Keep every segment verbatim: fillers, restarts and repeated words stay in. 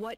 What?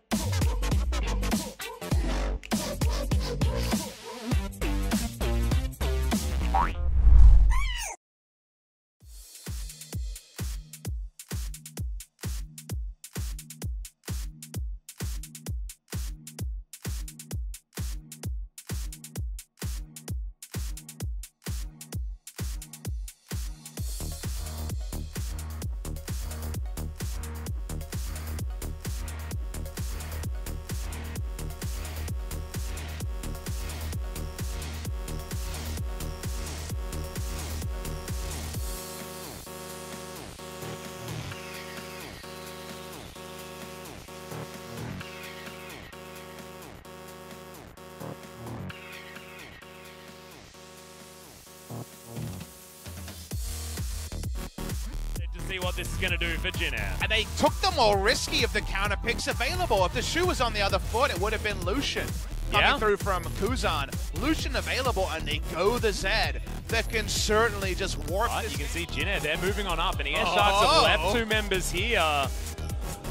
See what this is going to do for Jin Air. And they took the more risky of the counter picks available. If the shoe was on the other foot, it would have been Lucian coming yeah. through from Kuzan. Lucian available, and they go the Zed. That can certainly just warp. But you can see Jin Air, they're moving on up, and the E S Sharks oh. have left two members here.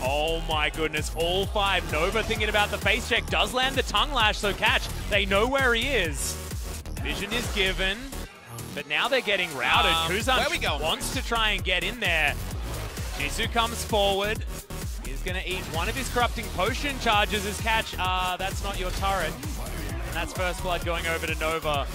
Oh my goodness, all five. Nova thinking about the face check, does land the tongue lash, so catch. They know where he is. Vision is given. But now they're getting routed. Um, Kuzan wants to try and get in there. Jisoo comes forward. He's going to eat one of his corrupting potion charges as catch. Ah, uh, that's not your turret. And that's first blood going over to Nova.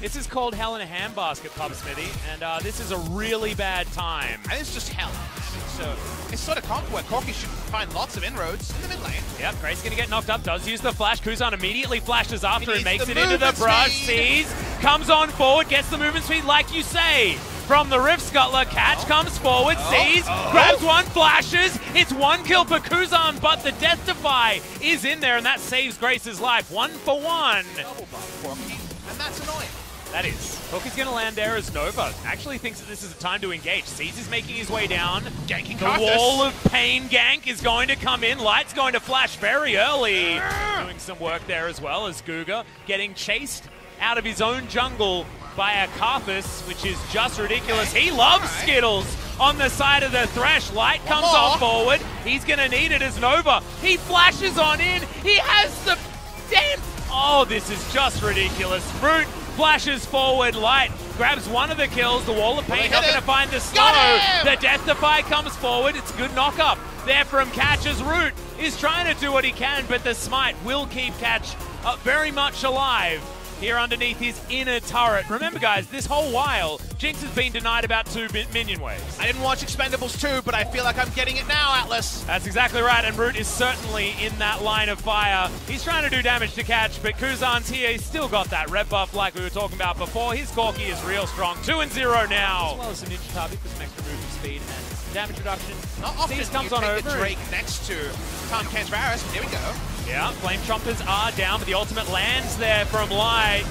This is called Hell in a Handbasket, Pubsmithy. And uh, this is a really bad time. And it's just hell. It's, uh, it's sort of comp where Corki should find lots of inroads in the mid lane. Yep, Grace going to get knocked up. Does use the flash. Kuzan immediately flashes after and makes it into the brush. Sees. Comes on forward, gets the movement speed, like you say. From the Rift Scuttler, catch oh. comes forward, oh. sees, oh. grabs one, flashes. It's one kill for Kuzan, but the Death Defy is in there, and that saves Grace's life. One for one. Double buff, and that's annoying. That is. Corki's going to land there as Nova. Actually thinks that this is a time to engage. Sees is making his way down. Ganking the Karthus. Wall of Pain gank is going to come in. Light's going to flash very early. Uh. Doing some work there as well as Guga getting chased out of his own jungle by a Karthus, which is just ridiculous. He loves right. Skittles on the side of the Thresh. Light One comes more. on forward. He's going to need it as Nova. He flashes on in. He has the damn... Oh, this is just ridiculous. Brute flashes forward. Light grabs one of the kills. The Wall of Pain, well, not going to find the slow. The Death Defy comes forward. It's a good knock-up there from Catch's Root. He's trying to do what he can, but the smite will keep Catch uh, very much alive here underneath his inner turret. Remember guys, this whole while, Jinx has been denied about two minion waves. I didn't watch Expendables two, but I feel like I'm getting it now, Atlas. That's exactly right, and Root is certainly in that line of fire. He's trying to do damage to Catch, but Kuzan's here. He's still got that red buff like we were talking about before. His Corki is real strong. Two and zero now. As well as some Ninja Target for some extra movement speed and damage reduction. Not often Seas comes you on take over. A Drake next to Tahm Kench Varus. There we go. Yeah, Flame Chompers are down, but the ultimate lands there from Light.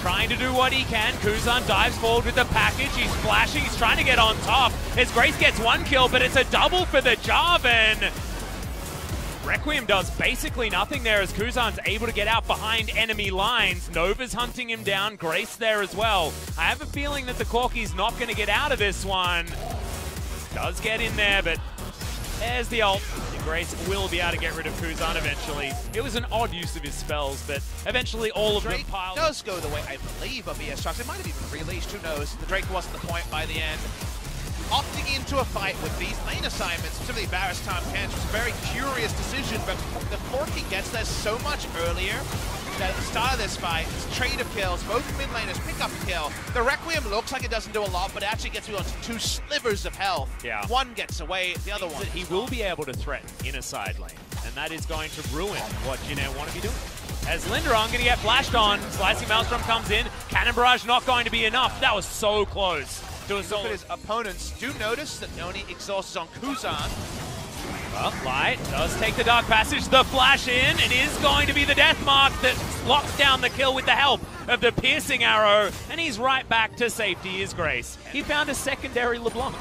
Trying to do what he can. Kuzan dives forward with the package. He's flashing. He's trying to get on top as Grace gets one kill, but it's a double for the Jarvan. Requiem does basically nothing there as Kuzan's able to get out behind enemy lines. Nova's hunting him down. Grace there as well. I have a feeling that the Corki's not going to get out of this one. Does get in there, but there's the ult. Grace will be able to get rid of Kuzan eventually. It was an odd use of his spells, but eventually all of Drake them piled. Does go the way, I believe, of E S Sharks. It might have even released, who knows. The Drake wasn't the point by the end. Opting into a fight with these lane assignments, particularly Varus, Tahm Kench, was a very curious decision, but the Corki gets there so much earlier that at the start of this fight, it's a trade of kills. Both mid laners pick up a kill. The Requiem looks like it doesn't do a lot, but it actually gets you onto two slivers of health. Yeah. One gets away, the other one. He will be able to threaten in a side lane, and that is going to ruin what Jin Air want to be doing. As Lindaron going to get flashed on, Slicing Maelstrom comes in. Cannon Barrage not going to be enough. That was so close. To look at his opponents. Do notice that Noni exhausts on Kuzan. Well, Light does take the Dark Passage, the flash in. It is going to be the death mark that locks down the kill with the help of the piercing arrow, and he's right back to safety is Grace. He found a secondary LeBlanc.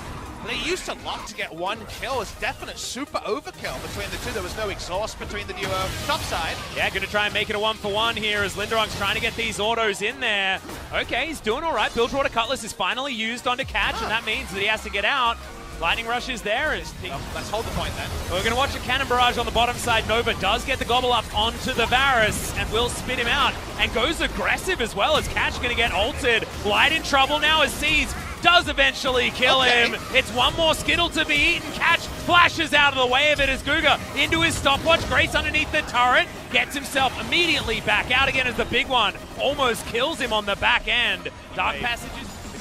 They used to lock to get one kill. It's definite super overkill between the two. There was no exhaust between the duo. Top side. Yeah, going to try and make it a one-for-one here as Lindaron's trying to get these autos in there. Okay, he's doing all right. Bilgewater Cutlass is finally used onto Catch, huh. and that means that he has to get out. Lightning Rush is there. Is well, let's hold the point then. We're going to watch a Cannon Barrage on the bottom side. Nova does get the Gobble up onto the Varus and will spit him out. And goes aggressive as well as Catch going to get ulted. Light in trouble now as Seize does eventually kill okay. him. It's one more Skittle to be eaten. Catch flashes out of the way of it as Guga into his stopwatch. Grace underneath the turret. Gets himself immediately back out again as the big one almost kills him on the back end. Dark Passages.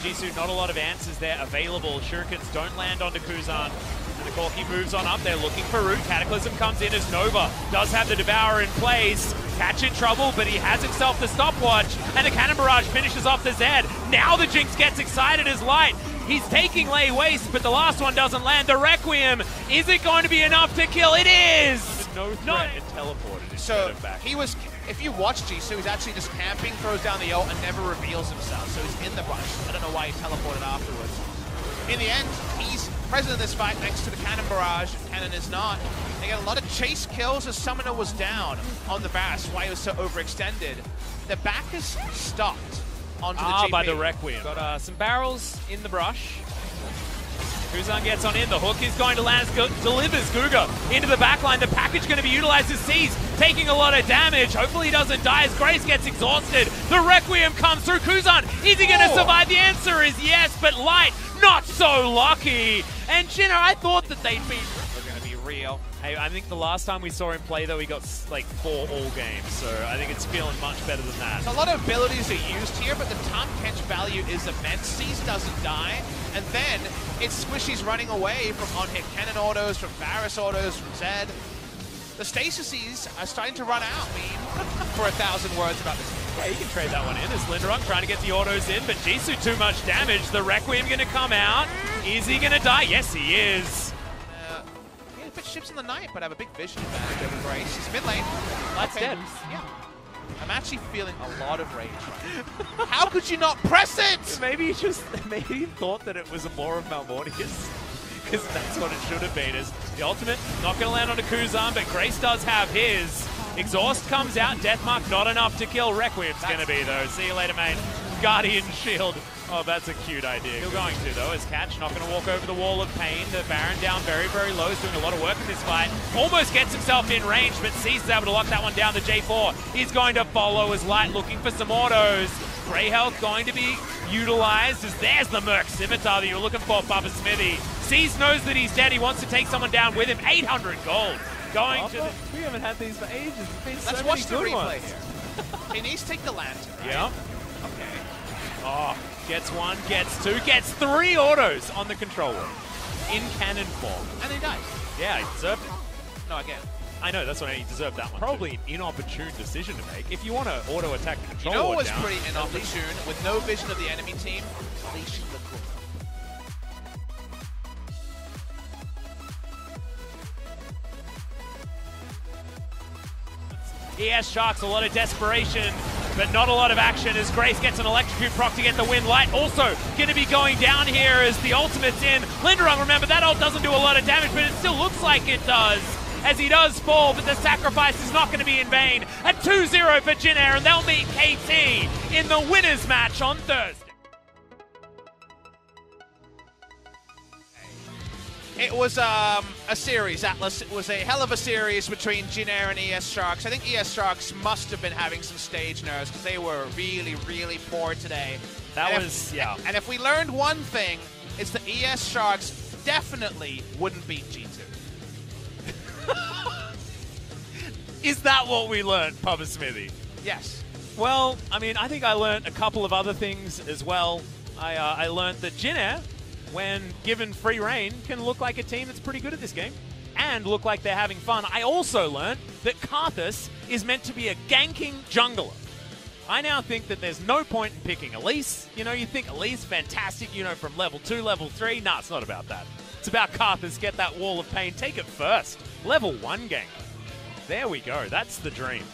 Jisoo, not a lot of answers there available. Shurikens don't land onto Kuzan. And the Corki moves on up. They're looking for Root. Cataclysm comes in as Nova does have the Devourer in place. Catch in trouble, but he has himself the stopwatch. And the Cannon Barrage finishes off the Zed. Now the Jinx gets excited as Light. He's taking Lay Waste, but the last one doesn't land. The Requiem. Is it going to be enough to kill? It is! No threat not and teleported. So back. he was... If you watch Jisoo, he's actually just camping, throws down the ult, and never reveals himself. So he's in the bunch. I don't know why he teleported afterwards. In the end, he's present in this fight next to the Cannon Barrage. Cannon is not. They get a lot of chase kills as Summoner was down on the Bass. Why he was so overextended. The back is stopped onto ah, the G P. By the Requiem. Got uh, some barrels in the brush. Kuzan gets on in, the hook is going to land, delivers Guga into the backline. The package going to be utilized as Seize, taking a lot of damage. Hopefully he doesn't die as Grace gets exhausted. The Requiem comes through. Kuzan, is he going to survive? The answer is yes, but Light, not so lucky. And Jinna, I thought that they'd be... They're going to be real. Hey, I think the last time we saw him play, though, he got like four all games, so I think it's feeling much better than that. So a lot of abilities are used here, but the Tahm Kench value is immense. Seize doesn't die. And then it's Squishy's running away from on-hit Cannon autos, from Varus autos, from Zed. The Stasis are starting to run out, meme, for a thousand words about this. Yeah, you can trade that one in. There's Linderunk trying to get the autos in, but Jisoo too much damage. The Requiem going to come out. Is he going to die? Yes, he is. Uh, yeah, a bit ships in the night, but I have a big vision advantage over Grace. It's mid lane. That's okay. Dead. Yeah. I'm actually feeling a lot of rage right. How could you not press it? Maybe you just maybe you thought that it was more of Malmortius. Because that's what it should have been. Is the ultimate not going to land onto Kuzan, but Grace does have his. Exhaust comes out. Deathmark not enough to kill. Requiem's going to be, though. See you later, mate. Guardian Shield. Oh, that's a cute idea. Still going to, though, as Catch not going to walk over the wall of pain. The Baron down very, very low. Is doing a lot of work in this fight. Almost gets himself in range, but Seize is able to lock that one down. The J four is going to follow as Light looking for some autos. Grey Health going to be utilized as there's the Merc Scimitar that you were looking for, Bubba Smithy. Seize knows that he's dead. He wants to take someone down with him. eight hundred gold. Going oh, to the... We haven't had these for ages. It's been Let's so watch the replay here. He needs to take the lantern, right? Yeah. Okay. Oh, gets one, gets two, gets three autos on the controller. In cannon form. And he dies. Yeah, he deserved it. No, again. I know, that's what I mean. He deserved that one. Probably too. An inopportune decision to make. If you want to auto-attack the controller, you know what was down, pretty inopportune? With no vision of the enemy team, Elise the cool. E S Sharks, a lot of desperation, but not a lot of action as Grace gets an Electrocute proc to get the win. Light also going to be going down here as the ultimate's in. Linderung, remember, that ult doesn't do a lot of damage, but it still looks like it does as he does fall, but the sacrifice is not going to be in vain. A two zero for Jin Air, and they'll meet K T in the winner's match on Thursday. It was um, a series, Atlas. It was a hell of a series between Jin Air and E S Sharks. I think E S Sharks must have been having some stage nerves because they were really, really poor today. That and was, if, yeah. And if we learned one thing, it's that E S Sharks definitely wouldn't beat G two. Is that what we learned, Papa Smithy? Yes. Well, I mean, I think I learned a couple of other things as well. I, uh, I learned that Jin Air, when given free reign, can look like a team that's pretty good at this game and look like they're having fun. I also learned that Karthus is meant to be a ganking jungler. I now think that there's no point in picking Elise. You know, you think Elise, fantastic, you know, from level two, level three. Nah, it's not about that. It's about Karthus, get that wall of pain, take it first. Level one gank. There we go, that's the dream.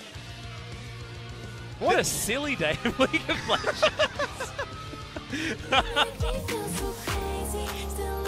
What a silly day in League of Legends. Still